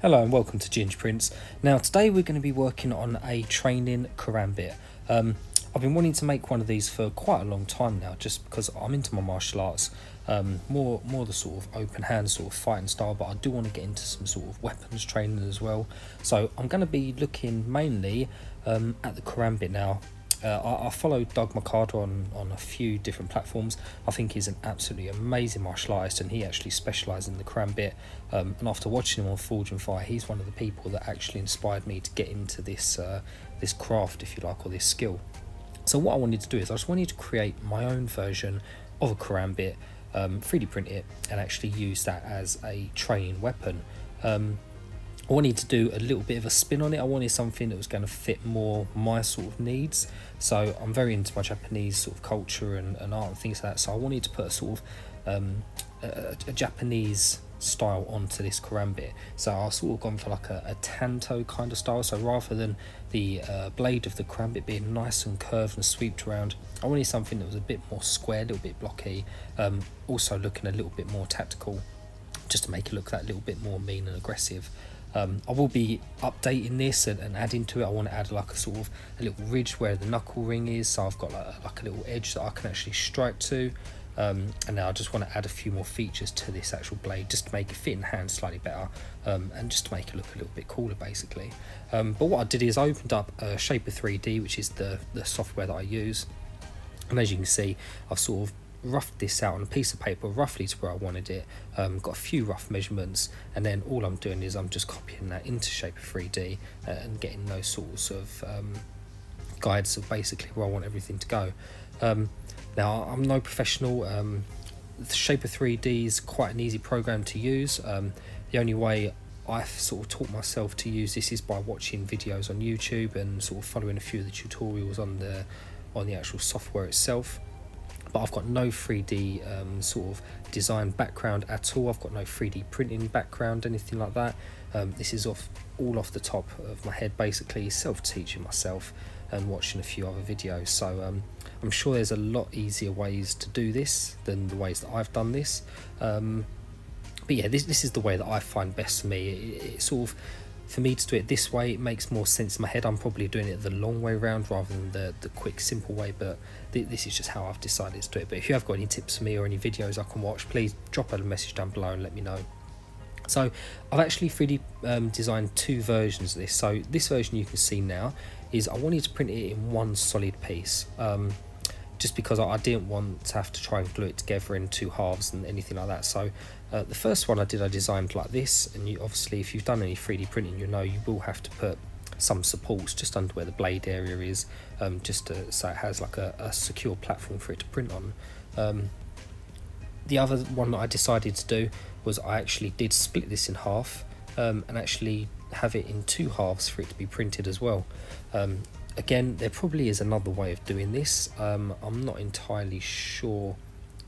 Hello and welcome to Ginge Prints. Now today we're going to be working on a training Karambit. I've been wanting to make one of these for quite a long time now, just because I'm into my martial arts, more the sort of open hand sort of fighting style, but I do want to get into some sort of weapons training as well. So I'm going to be looking mainly at the Karambit now. I follow Doug Mercado on a few different platforms. I think he's an absolutely amazing martial artist, and he actually specialises in the Karambit. And after watching him on Forge and Fire, he's one of the people that actually inspired me to get into this this craft, if you like, or this skill. So what I wanted to do is I just wanted to create my own version of a Karambit, 3D print it, and actually use that as a training weapon. I wanted to do a little bit of a spin on it. I wanted something that was going to fit more my sort of needs. So I'm very into my Japanese sort of culture and art and things like that. So I wanted to put a sort of a Japanese style onto this Karambit. So I've sort of gone for like a tanto kind of style. So rather than the blade of the Karambit being nice and curved and sweeped around, I wanted something that was a bit more square, a little bit blocky, also looking a little bit more tactical, just to make it look that little bit more mean and aggressive. I will be updating this and adding to it. I want to add like a sort of a little ridge where the knuckle ring is, so I've got like a little edge that I can actually strike to, and now I just want to add a few more features to this actual blade just to make it fit in the hand slightly better, and just to make it look a little bit cooler basically. But what I did is I opened up Shaper 3D, which is the software that I use, and as you can see I've sort of roughed this out on a piece of paper roughly to where I wanted it. Got a few rough measurements, and then all I'm doing is I'm just copying that into Shaper 3D and getting those sorts of guides of basically where I want everything to go. Now I'm no professional. Shaper 3D is quite an easy program to use. The only way I've sort of taught myself to use this is by watching videos on YouTube and sort of following a few of the tutorials on the actual software itself. But I've got no 3D sort of design background at all. I've got no 3D printing background, anything like that. This is all off the top of my head, basically self-teaching myself and watching a few other videos. So I'm sure there's a lot easier ways to do this than the ways that I've done this. But yeah, this is the way that I find best for me. It sort of, for me to do it this way, it makes more sense in my head. I'm probably doing it the long way round rather than the quick, simple way, but this is just how I've decided to do it. But if you have got any tips for me or any videos I can watch, please drop a message down below and let me know. So I've actually 3D designed two versions of this. So this version you can see now is I wanted to print it in one solid piece, just because I didn't want to have to try and glue it together in two halves and anything like that. So the first one I designed like this, and you obviously, if you've done any 3D printing, you know you will have to put some supports just under where the blade area is, just to, so it has like a secure platform for it to print on. The other one that I decided to do was I actually did split this in half, and actually have it in two halves for it to be printed as well. Again, there probably is another way of doing this. I'm not entirely sure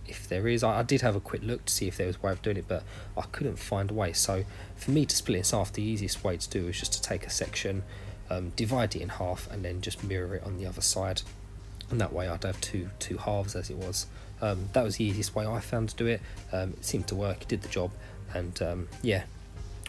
if there is. I did have a quick look to see if there was a way of doing it, but I couldn't find a way. So for me to split this off, the easiest way to do is just to take a section, divide it in half, and then just mirror it on the other side. And that way I'd have two halves as it was. That was the easiest way I found to do it. It seemed to work, it did the job. And yeah,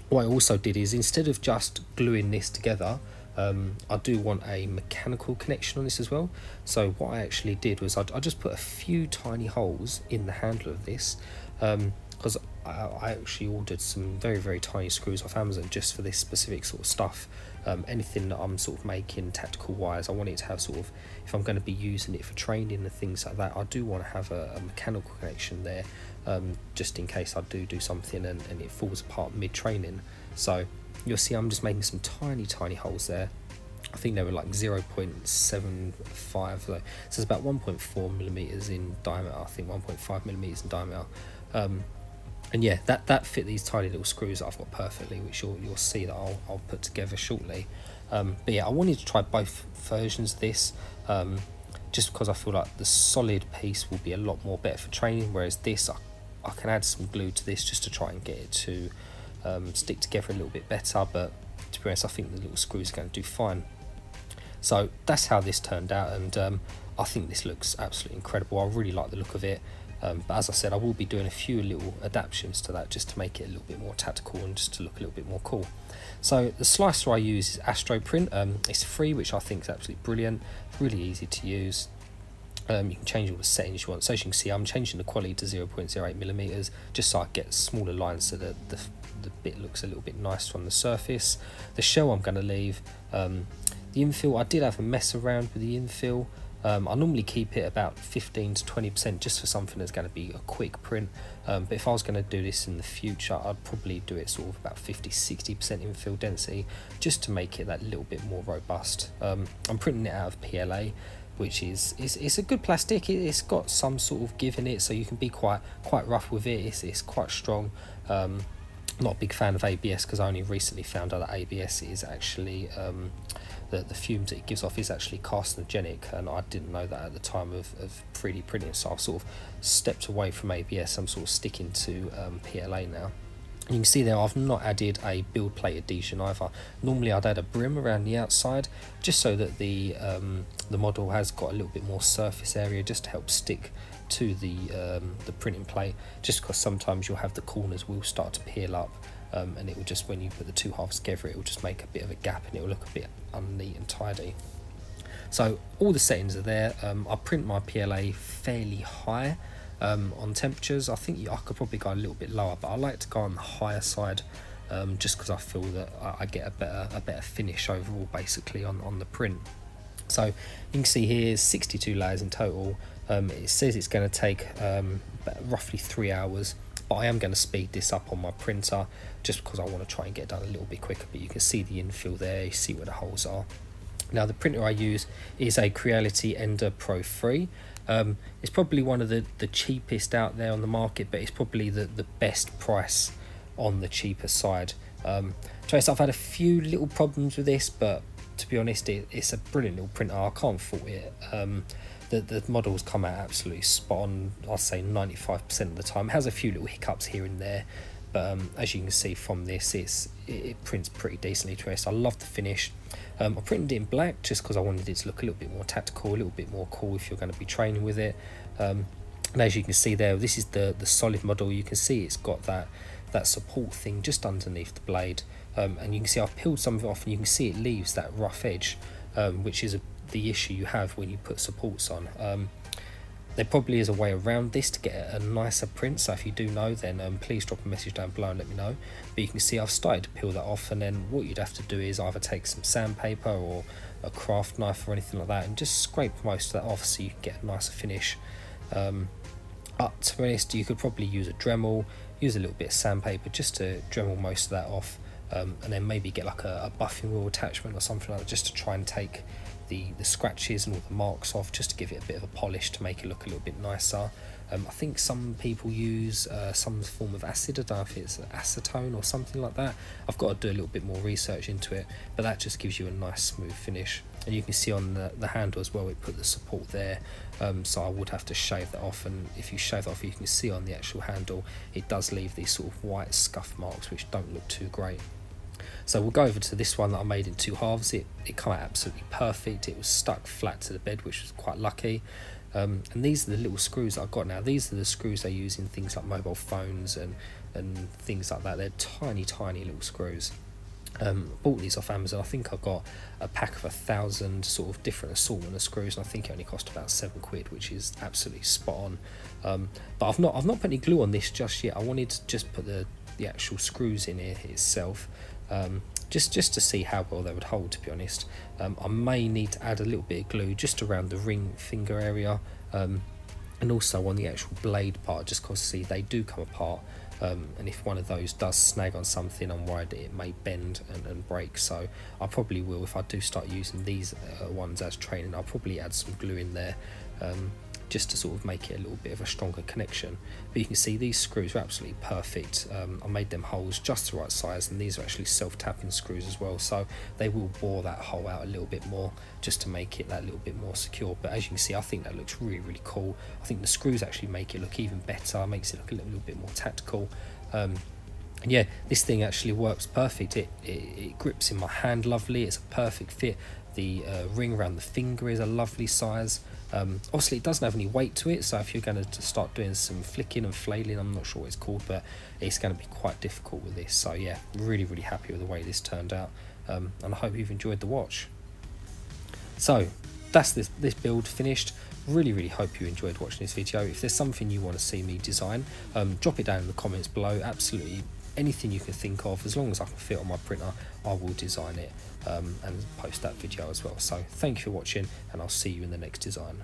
what I also did is instead of just gluing this together, I do want a mechanical connection on this as well. So what I actually did was I just put a few tiny holes in the handle of this, because I actually ordered some very, very tiny screws off Amazon just for this specific sort of stuff. Anything that I'm sort of making tactical wires, I want it to have sort of, if I'm going to be using it for training and things like that, I do want to have a mechanical connection there, just in case I do something and it falls apart mid-training. So you'll see I'm just making some tiny holes there. I think they were like 0.75, so it's about 1.4 millimeters in diameter, I think 1.5 millimeters in diameter. And yeah, that fit these tiny little screws that I've got perfectly, which you'll see that I'll put together shortly. But yeah, I wanted to try both versions of this, just because I feel like the solid piece will be a lot more better for training, whereas this, I can add some glue to this just to try and get it to stick together a little bit better, but to be honest I think the little screws are going to do fine. So that's how this turned out, and I think this looks absolutely incredible. I really like the look of it. But as I said, I will be doing a few little adaptions to that just to make it a little bit more tactical and just to look a little bit more cool. So the slicer I use is AstroPrint. It's free, which I think is absolutely brilliant, really easy to use. You can change all the settings you want. So as you can see, I'm changing the quality to 0.08mm just so I get smaller lines so that the bit looks a little bit nice from the surface. The shell I'm going to leave. The infill, I did have a mess around with the infill. I normally keep it about 15 to 20% just for something that's going to be a quick print. But if I was going to do this in the future, I'd probably do it sort of about 50-60% infill density just to make it that little bit more robust. I'm printing it out of PLA, which is a good plastic. It's got some sort of give in it, so you can be quite rough with it. It's quite strong. Not a big fan of ABS because I only recently found out that ABS is actually the fumes that it gives off is actually carcinogenic, and I didn't know that at the time of 3D printing, so I've sort of stepped away from ABS. I'm sort of sticking to PLA now. You can see there I've not added a build plate adhesion either. Normally I'd add a brim around the outside just so that the model has got a little bit more surface area just to help stick to the printing plate, just because sometimes you'll have the corners will start to peel up, and it will just, when you put the two halves together, it will just make a bit of a gap and it will look a bit unneat and tidy. So all the settings are there. I print my PLA fairly high. On temperatures, I think I could probably go a little bit lower, but I like to go on the higher side just because I feel that I get a better finish overall, basically, on the print. So you can see here 62 layers in total. It says it's going to take roughly 3 hours, but I am going to speed this up on my printer just because I want to try and get it done a little bit quicker. But you can see the infill there, you see where the holes are. Now the printer I use is a Creality Ender Pro 3. It's probably one of the cheapest out there on the market, but it's probably the best price on the cheaper side. I've had a few little problems with this, but to be honest, it's a brilliant little printer. I can't fault it. The models come out absolutely spot on, I'd say 95% of the time. It has a few little hiccups here and there, but as you can see from this, it prints pretty decently to us. I love the finish. I printed it in black just because I wanted it to look a little bit more tactical, a little bit more cool if you're going to be training with it. And as you can see there, this is the solid model. You can see it's got that support thing just underneath the blade, and you can see I've peeled some of it off, and you can see it leaves that rough edge, which is the issue you have when you put supports on. There probably is a way around this to get a nicer print, so if you do know, then please drop a message down below and let me know. But you can see I've started to peel that off, and then what you'd have to do is either take some sandpaper or a craft knife or anything like that and just scrape most of that off so you can get a nicer finish. To be honest, you could probably use a Dremel, use a little bit of sandpaper just to Dremel most of that off, and then maybe get like a buffing wheel attachment or something like that just to try and take the scratches and all the marks off, just to give it a bit of a polish to make it look a little bit nicer. I think some people use some form of acid. I don't know if it's acetone or something like that. I've got to do a little bit more research into it, but that just gives you a nice smooth finish. And you can see on the handle as well, it put the support there, so I would have to shave that off, and if you shave that off, you can see on the actual handle it does leave these sort of white scuff marks which don't look too great. So we'll go over to this one that I made in two halves. It came out absolutely perfect. It was stuck flat to the bed, which was quite lucky. And these are the little screws that I've got now. These are the screws they use in things like mobile phones and things like that. They're tiny, tiny little screws. Bought these off Amazon. I think I got a pack of 1,000 sort of different assortment of screws, and I think it only cost about £7, which is absolutely spot on. But I've not put any glue on this just yet. I wanted to just put the actual screws in it itself. Just to see how well they would hold, to be honest. I may need to add a little bit of glue just around the ring finger area, and also on the actual blade part, just because, see, they do come apart, and if one of those does snag on something, I'm worried that it may bend and break. So I probably will, if I do start using these ones as training, I'll probably add some glue in there, just to sort of make it a little bit of a stronger connection. But you can see these screws are absolutely perfect. I made them holes just the right size, and these are actually self-tapping screws as well, so they will bore that hole out a little bit more just to make it that little bit more secure. But as you can see, I think that looks really, really cool. I think the screws actually make it look even better, makes it look a little bit more tactical. And yeah, this thing actually works perfect. It grips in my hand lovely. It's a perfect fit, The ring around the finger is a lovely size. Obviously it doesn't have any weight to it, so if you're going to start doing some flicking and flailing, I'm not sure what it's called, but it's going to be quite difficult with this. So yeah, really happy with the way this turned out, and I hope you've enjoyed the watch. So that's this build finished. Really hope you enjoyed watching this video. If there's something you want to see me design, drop it down in the comments below. Absolutely anything you can think of, as long as I can fit on my printer, I will design it, and post that video as well. So thank you for watching, and I'll see you in the next design.